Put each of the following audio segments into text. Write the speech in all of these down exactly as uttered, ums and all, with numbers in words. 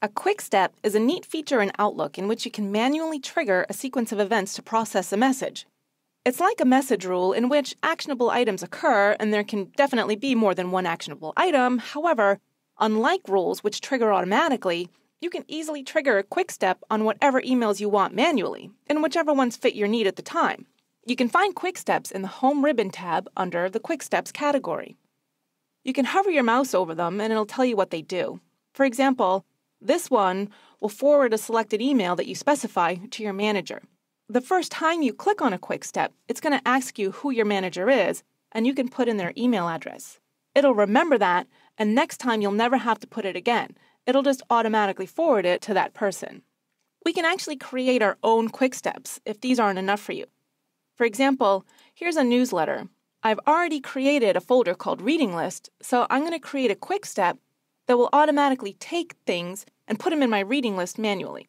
A quick step is a neat feature in Outlook in which you can manually trigger a sequence of events to process a message. It's like a message rule in which actionable items occur, and there can definitely be more than one actionable item. However, unlike rules which trigger automatically, you can easily trigger a quick step on whatever emails you want manually, and whichever ones fit your need at the time. You can find Quick Steps in the Home Ribbon tab under the Quick Steps category. You can hover your mouse over them, and it'll tell you what they do. For example, this one will forward a selected email that you specify to your manager. The first time you click on a quick step, it's going to ask you who your manager is, and you can put in their email address. It'll remember that, and next time you'll never have to put it again. It'll just automatically forward it to that person. We can actually create our own quick steps if these aren't enough for you. For example, here's a newsletter. I've already created a folder called Reading List, so I'm going to create a quick step that will automatically take things and put them in my reading list manually.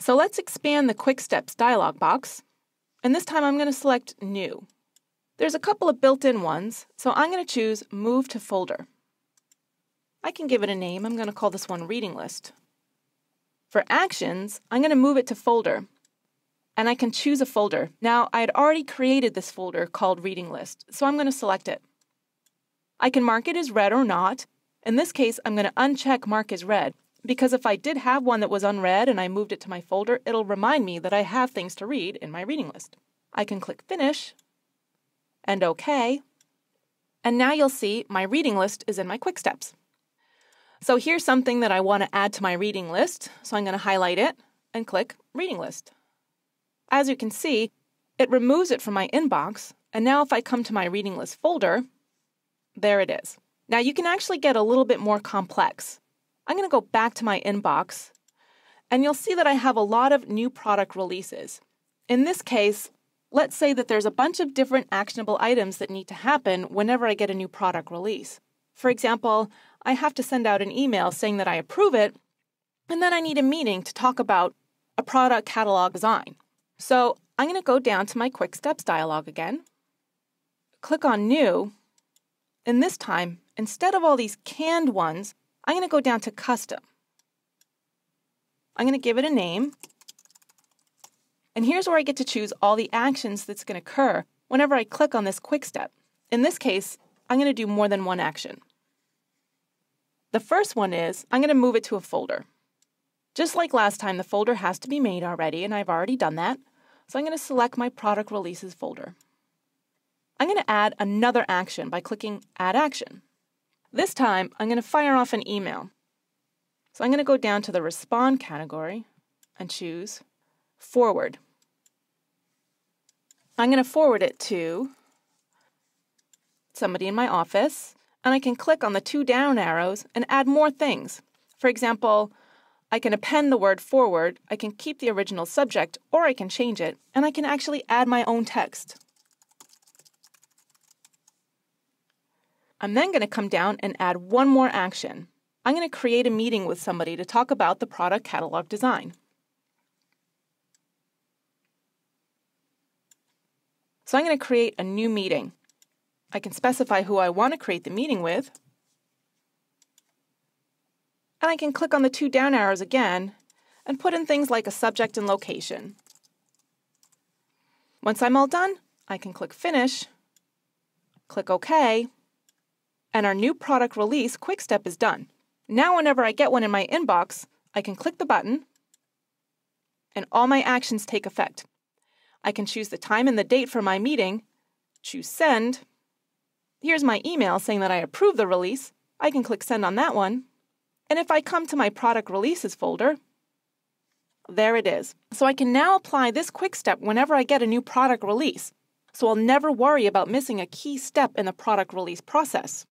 So let's expand the Quick Steps dialog box, and this time I'm going to select New. There's a couple of built-in ones, so I'm going to choose Move to Folder. I can give it a name. I'm going to call this one Reading List. For Actions, I'm going to move it to Folder, and I can choose a folder. Now, I had already created this folder called Reading List, so I'm going to select it. I can mark it as read or not. In this case, I'm going to uncheck Mark as Read, because if I did have one that was unread and I moved it to my folder, it'll remind me that I have things to read in my reading list. I can click Finish and OK, and now you'll see my reading list is in my Quick Steps. So here's something that I want to add to my reading list, so I'm going to highlight it and click Reading List. As you can see, it removes it from my inbox, and now if I come to my reading list folder, there it is. Now, you can actually get a little bit more complex. I'm going to go back to my inbox, and you'll see that I have a lot of new product releases. In this case, let's say that there's a bunch of different actionable items that need to happen whenever I get a new product release. For example, I have to send out an email saying that I approve it, and then I need a meeting to talk about a product catalog design. So I'm going to go down to my Quick Steps dialog again, click on New, and this time, instead of all these canned ones, I'm going to go down to Custom. I'm going to give it a name. And here's where I get to choose all the actions that's going to occur whenever I click on this quick step. In this case, I'm going to do more than one action. The first one is I'm going to move it to a folder. Just like last time, the folder has to be made already, and I've already done that. So I'm going to select my Product Releases folder. I'm going to add another action by clicking Add Action. This time, I'm going to fire off an email. So I'm going to go down to the Respond category and choose Forward. I'm going to forward it to somebody in my office, and I can click on the two down arrows and add more things. For example, I can append the word forward, I can keep the original subject, or I can change it, and I can actually add my own text. I'm then going to come down and add one more action. I'm going to create a meeting with somebody to talk about the product catalog design. So I'm going to create a new meeting. I can specify who I want to create the meeting with. And I can click on the two down arrows again and put in things like a subject and location. Once I'm all done, I can click Finish, click OK, and our new product release quick step is done. Now whenever I get one in my inbox, I can click the button and all my actions take effect. I can choose the time and the date for my meeting, choose Send. Here's my email saying that I approve the release. I can click Send on that one. And if I come to my Product Releases folder, there it is. So I can now apply this quick step whenever I get a new product release, so I'll never worry about missing a key step in the product release process.